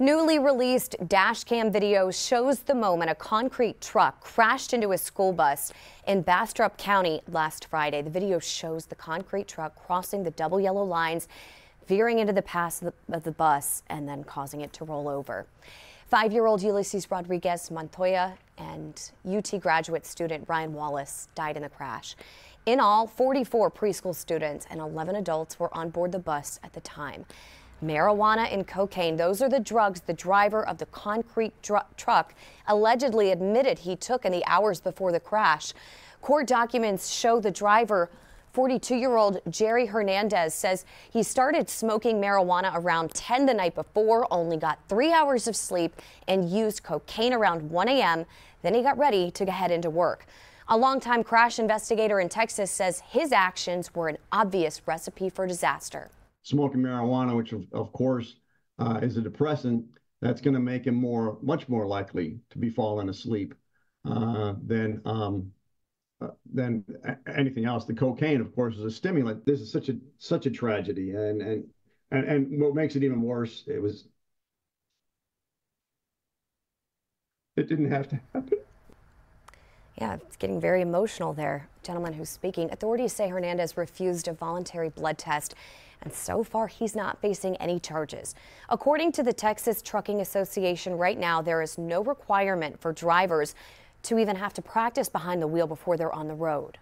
Newly released dash cam video shows the moment a concrete truck crashed into a school bus in Bastrop County last Friday. The video shows the concrete truck crossing the double yellow lines, veering into the path of the bus, and then causing it to roll over. 5-year-old Ulysses Rodriguez Montoya and UT graduate student Ryan Wallace died in the crash. In all, 44 preschool students and 11 adults were on board the bus at the time. Marijuana and cocaine, those are the drugs the driver of the concrete truck allegedly admitted he took in the hours before the crash. Court documents show the driver, 42-year-old Jerry Hernandez, says he started smoking marijuana around 10 the night before, only got 3 hours of sleep, and used cocaine around 1 a.m. Then he got ready to head into work. A longtime crash investigator in Texas says his actions were an obvious recipe for disaster. Smoking marijuana, which of course is a depressant, that's going to make him much more likely to be falling asleep than anything else. The cocaine, of course, is a stimulant. This is such a tragedy, and what makes it even worse, it didn't have to happen. Yeah, it's getting very emotional there. Gentleman who's speaking. Authorities say Hernandez refused a voluntary blood test, and so far he's not facing any charges. According to the Texas Trucking Association, right now there is no requirement for drivers to even have to practice behind the wheel before they're on the road.